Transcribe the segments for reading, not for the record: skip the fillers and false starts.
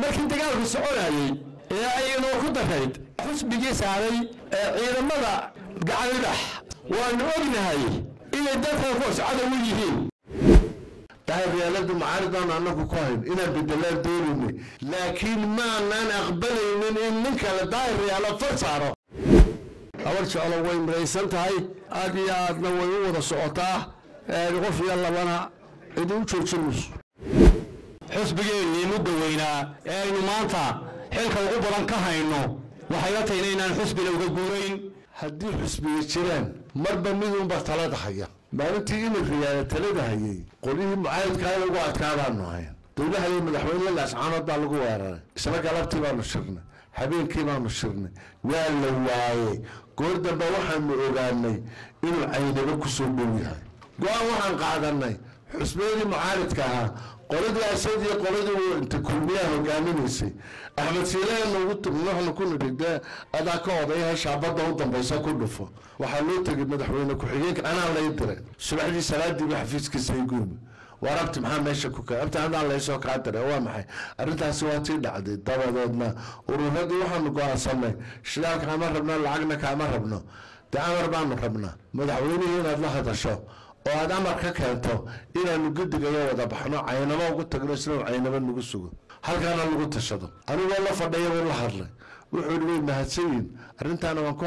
markii dagaalku soconayay ee aynu ku dagayd xusbiga saaray ciidamada gacaydax waan ognahay inay dadka qoys cadow yihiin تابعنا معارضنا عنك كوين إنا بدلال دورني لكن ما أنا أقبل من إنك لدائري على فرصة أول شيء الله وين رئيسنت هاي أدي أدنى ويوضع سعطاء نغفر يلا وانا إدو تشرشلوش حسبقين يمد وينا يعني مانتا حلق الغبرا كهينو وحياتي لينا الحسب لو قبورين هدي حسب يشيران مربا منهم بطلات حيا maalintii inay riyaadtaleedahay qolihii mucaayadka ugu adkaadaan maayn dawladda iyo madaxweynaha laascaanada lagu weeraray isla galabtii baan shirnay habeenkii baan shirnay waa la waayay goor dambe waxaan ogaanay inuu caydaba ku soo dhowyahay go'aan waxaan qaadanay xusbeedii mucaayadka qolada asadii qolada inta kulmiyaha hogaaminaysay ahmed sileen ugu tumnaxna ku nidhigda adaa ka odayaha shaabada u dambaysa ku dhufo waxa loo tagay madaxweyne ku xigeenka anaa la diray subaxdii salaadii xafiiskiisa guume warabti maxaa meesha ku ka abta aan la soo qaaday waa maxay arintaas waa tii dhacday dabadoodna ururadu waxaan go'aansanay shirarka ama rabna lacagna ka ama rabno taamar baan rabna madaxweynaha inaad la hadasho وأنا أقول لك أن أنا أقول لك أن أنا أقول لك أن أنا أقول لك أن أنا أقول لك أن أنا أقول لك أن أنا أقول لك أن أنا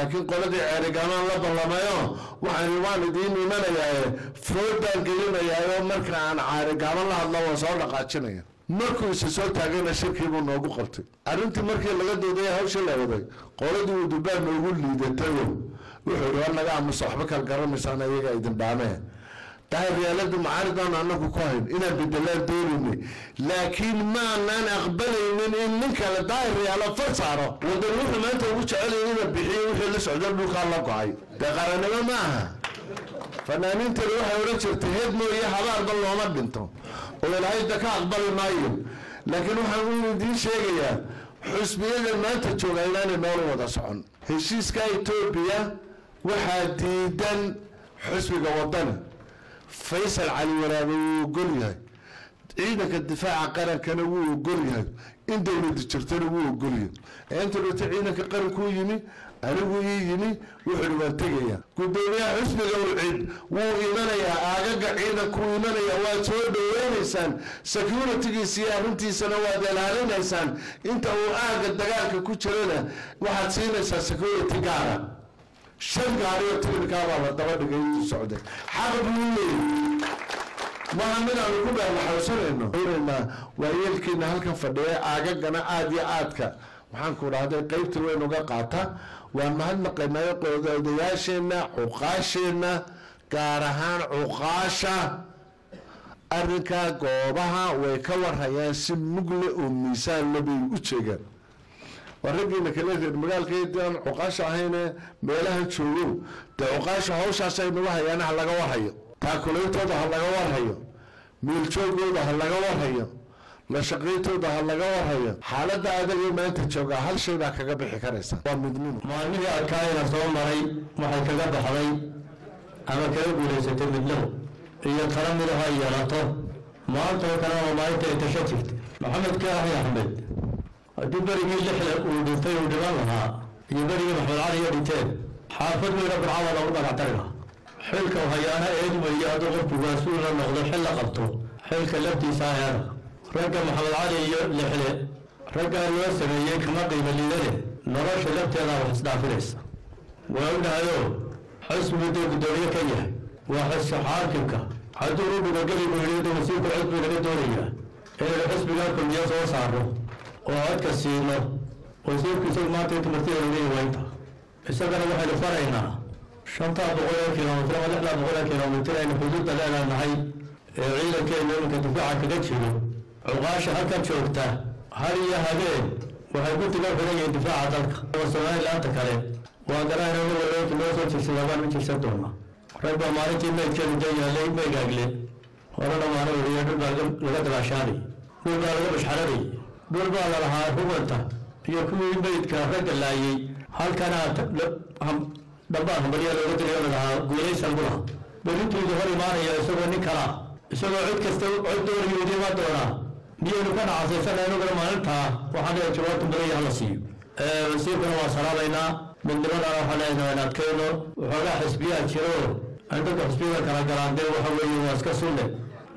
أقول لك أن أنا أقول لك أن وأنا أقول لك أن أنا أقول لك أن أنا أقول لك أن أنا أقول لك أن أنا أقول لك أن أنا أقول لك أن أنا أقول لك أن أنا أقول لك أن أنا أقول لك أن أنا أقول لك أن أنا أقول لك أن أنا أقول لك أن أنا وحديدا حسب وطنه فيصل علي ورابي وقوليها عيدك الدفاع عن قرن كان وقوليها انت اللي تشرتني وقوليها انت اللي تعينك قرن كويني انا ويني وحلوه تقيا كنت يا حسب العيد ويمنيا اقع عيدك ويمنيا واتوب وينسان سكيورتي سياره انت سنوات الهالينسان انت واقع دقائق كوتشرنا واحد سينسى سكيورتي قاره شن قارئ تقول كابا بدو دقيقة السعودية حرب لي ما من على كوبا الحوصلة إنه إنه ويلكن هالك فدية أجعنا عادي عادك وحنكون هذا قيب تروي نجا قاطع وما هالمقيم ما يقول ذا دياشنا عقاشنا كارهان عقاشة أركا قوبها ويكورها ياسم مقل أميسان لبي أشجع ورجينا كلية المجال كيدان عقاشة هنا مالها تشوفوا تعقاشة هوشة سيد وهي أنا على جوارهيو تأكليته ده على جوارهيو ميلشوجو ده على جوارهيو لشقيته ده على جوارهيو حالة ده هذا اليوم أنت تشوفه هل شيء ده كذا بحكارسة ومدمنه ما نيجي أكاين أصلاً معي ما هكذا ده هاي أنا كذا بوليس تملله هي كلام ده هاي يا راتو ما أنت كلام ما أنت تشتت محمد كاه يا أحمد الدبر يجلح ودثي ودغالها يبر يروح العالية دتين حافظني رب العالمين أول ما قطعنا حلك وهيانا إيد ويا دغرب واسورنا نغض حلا قبته حلك لبتي ساهر رجع محمد علي يحلى رجع يوسف يك نقي بالليل نرش لبتي أنا وحسنا فلس وعندها يوم حس بدو بدورية كيه وحس حاكمك حضروا بمجري بريد ومسيب العزب الدورية إلى حس بلاكم يسوع صاروا وأنت سيلا وزوجك سوى ما تتمثل عليه وأنت استغنى واحد فرعنا شنطة بقولك كيلومتر ولا لا بقولك كيلومتر يعني حدود لا لا نعي عيلك إنك تدفعك كذا عقاش هكذا شوكته هل يا هذا وهيقول لك فرعي دفاع عطلك وسواء لا تكره وأنا أنا أقول لك ما صرت سلبان من تشتتهما ربما ما رجع ما يتكلم جاي عليه ما يقابله ورنا ما رجع يدور بعد لقد راشاني هو بعد مش حراري بربا على هاروبرتا يكون يبيت كافة اللعي هل كانت هم دبا هم بريال وتريال لها قولي سلبها بريت يجهر ما هي سوى نكرا سوى عد كستو عد دور يودي ما دورا ديالوكنا عزيزنا لأننا مالنا تا وحنا يجوا تبغي يحلسيو وسيبنا وصلنا من دمنا وحنا إننا كيلو وحنا حسبيا كيلو عندك حسبيا كنا جراندي وحوي واسكسولة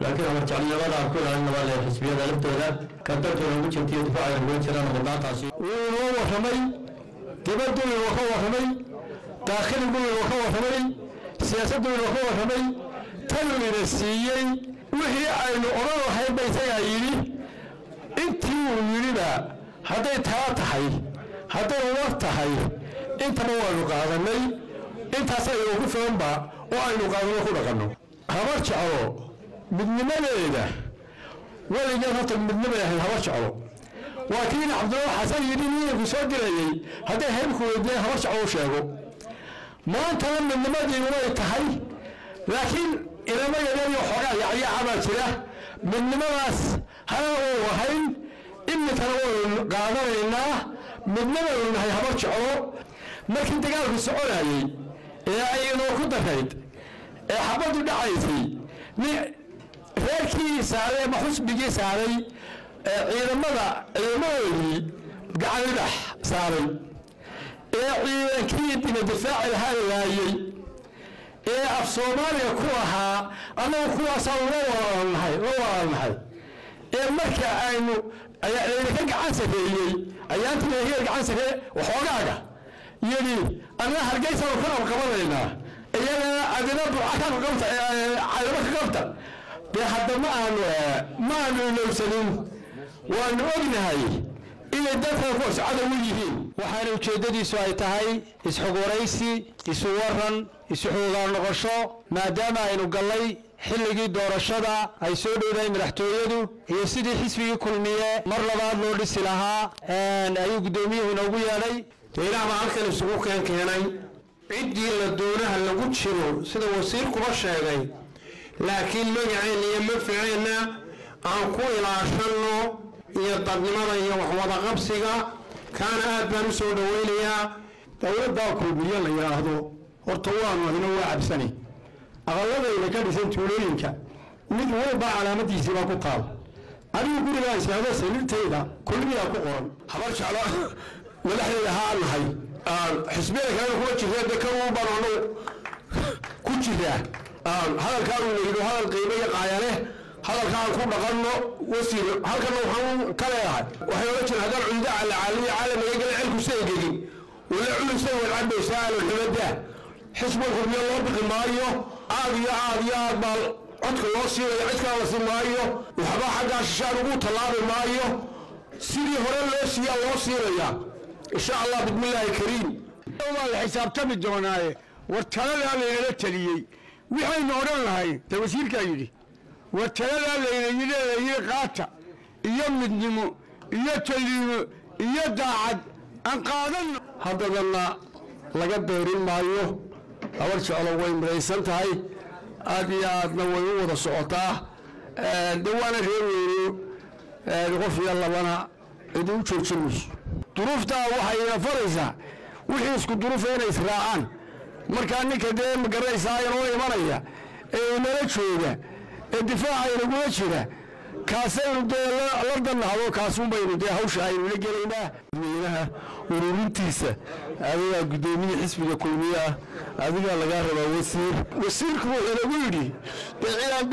لكن هم تعلمنا ولا أقول عندنا ولا حسبيا غلبت ولا كتر تلوم كتير يدفع يلوم كنا نبضنا تاسي وهو خمري تبدل وهو خمري داخل وهو خمري سياسة وهو خمري تلوين السيئ وهي عين أراه حين بيتها يلي ويريدها هذا تاتحي هذا وقتحي انت موالك هذا مي انت سيوك فنبا وعينك هذا يقول لك هبرشعو من نماليده ولا جرت من نماليه هبرشعو وكيل عبد الله حسن يديني يسجل لي هذا هيك ويديه هبرشعو شاغو ما انت من نماليه ولا يتحي لكن الى ما يدري حقا يعني عمل سلاح من نماس هذا هو هين إن ترى قادرنا من نبل هاي حبش عو لكن تقال السؤال هاي إيه إنه كده فيد حبته دعيتي نفكر سعره محس بيجي سعره إيه ماذا إيه ماي قاعد رح سعره إيه كيد من الدفاع الهاي إيه أفسومالي كوها أنا كوها سووا الهاي روا الهاي إيه مكة إنه أيا عنسك اللي أيام تلاقيه عنسك وحوجاجة يلي أنا هرجع سوي كلام كمان لنا أيام أدينا بعشرة قمت عشرة قمت بحد ما أنا نفسني وأنا هاي إلى دفع فرص على وجهين وحنا وجددي سويتهاي إسحقوريسي إسوورن إسحقورن غشة ما دام إنه قلي حلقي دور الشدة هيسود ودايم رحتو يدو يسدي حسبي كل مية مرة بعد لورد السلاحة أن أيوك دومي ونوبي علي إلى ما عرفنا السبوق كان كهناي عدي للدورة هلا قد شنو سيدا وصير كبشة هاي لكن ما يعني يمن في عيننا أنكو إلى شنو يطبني مرة هي وحوضة غبسيقة كان أدبا نسود ويليا دولة باكو بيانا يراهدو ورطوان وهنو عب سنة أغلبها إلى كذا سنتولينك من وين بقى على مدي سباق قال أنا يقول لي هذا سنتي هذا كل مية كورن حبرش على ولا إلى هذا الحي حسبي لك أنا كل شيء هذا كانوا برونو كل شيء هذا كانوا يقولوا هذا القيمة قايله هذا كانوا كل بقرنه وصير هذا كانوا هم كلا أحد وحيوانات هذا عنده على عالية عالم يقول علم سيجي ولا علم سوى العبد سال وحمده حسبه كل مية واربع مايو عاد بال عدك وصي عدك وصي مايو وحبا حاجة شاربو طلاب مايو سيدي هرل وصي وصي يا إن شاء الله بسم الله الكريم والله الحساب تم الدوناي والتلال على التليي وحين نوران هاي توسيل كيري والتلال على يلي قاطع يوم النمو يتلي يدعد أنقاذن هذا الله لقد دورين مايو أول شيء الله وين رئيسنت هاي أديا نووي ودا سعطة دوانا غيره نقف يلا وانا إدوم تشوفوش ظروف تا وحي فرزة وحيس كظروف هنا إسرائيل مركاني كده مقرر إسرائيل وين مريا مرتشوده الدفاع يلقوشده كاسين ده الأرض النهار كاسون بينه ده هوش هاي ولقينا منها ورونتيسة هذا قدومي حسب الكلمية هذا على جاره وسير وسيركم أنا قولي بعيال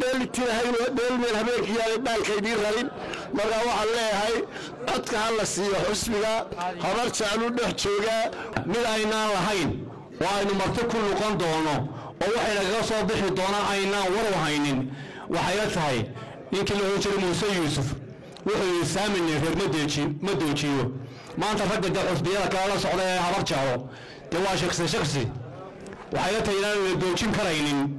دل تهاي دل من هناك يا دل كبير غريب مرة وعلى هاي أتكلم السير حسبنا خبرت عنه نحكيه من أين وهين وأنا مرتكب لقان دهنا أو حين قصوا به دهنا أين وروهين وحياتها يمكن لو يشتري موسى يوسف وحي سامن يفر مدوشيو ما أنت فقد دخلت بيا كارس على عبارته توا شخصي وحياته إلى دوشين كراين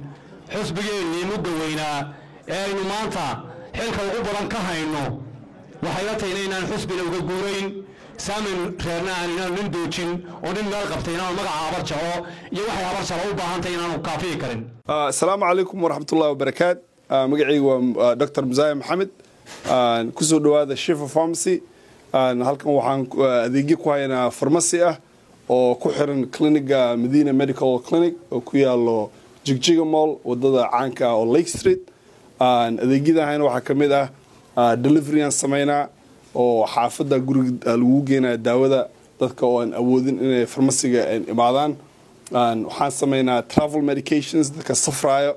حسبيني مدوينا إنه ما أنت حلك القبران كهينه وحياته إلى الحسب لو جورين سامن خيرنا علينا من دوشين ونلقى قبتنا ومقع عبارته يوحي عبارته وبهانتنا وكافي كرين. السلام عليكم ورحمة الله وبركاته. مقعي و دكتور مزاي محمد كسر دواء الشيف فارماسي هالكم وحن ذيجي كوينا فارماسية وكحرن كلينيك مدينة ميديكال كلينيك وكيالو جيجيجا مول وضد عنكا أو ليك ستريت ذيجي ده هنا وحكمله delivery aan sameynaa oo xaafada guriga lagu geenaa daawada dadka aan awoodin inay farmasiga imaadaan aan waxaan sameynaa travel medications dadka safraayo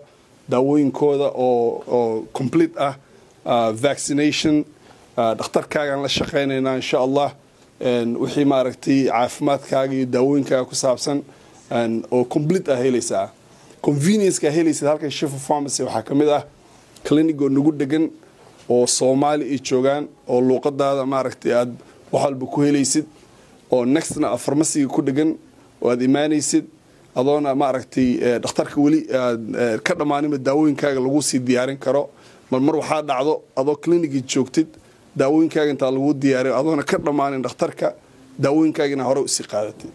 daawooyinkooda oo complete ah vaccination dhakhtarkaagaan la shaqeynaynaa insha Allah wixii maaragtay caafimaadkaaga iyo daawooyinkaaga ku saabsan oo complete ah helaysaa convenience ka helaysaa halka Shifa Pharmacy waxa kamid ah clinic oo nagu degan oo Soomaali ay joogan oo luuqadaada maaragtay aad wax walba ku helaysid oo nextna pharmacy ku degan oo aad imaanaysid adoona maaragtay dhakhtarka wali ka dhamaanima daawooyinkaaga lagu sii diyaarin karo mar waxa dhacdo adoo clinic joogtid daawooyinkaaga inta lagu diyaariyo adoona ka dhamaanin dhakhtarka daawooyinkaagina hore u sii qaadatid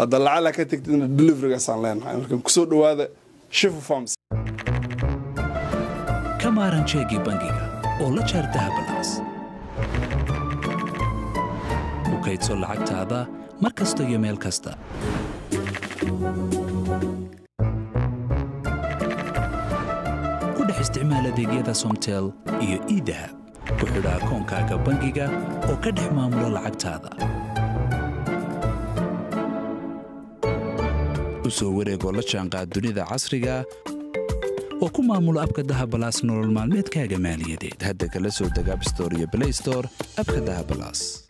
هذا العلاقة كانت تقدر دليفري قصان لنا يمكن كسود وهذا شوفوا فامس كمارن شيجي بانجيكا ولا شرتها بالناس وكيت صل عقتها با مركز تيميل كستا كده استعمال دقيقة سومتيل إيو إيدها وحدا كون كاكا بانجيكا وكده معاملة العقتها soo wareego la jaanqaad dunida casriga oo ku maamulo abka Dahab Plus nolol maalmeedkaaga maaliyadeed hadda kala soo dagaab Store iyo Play Store abka Dahab Plus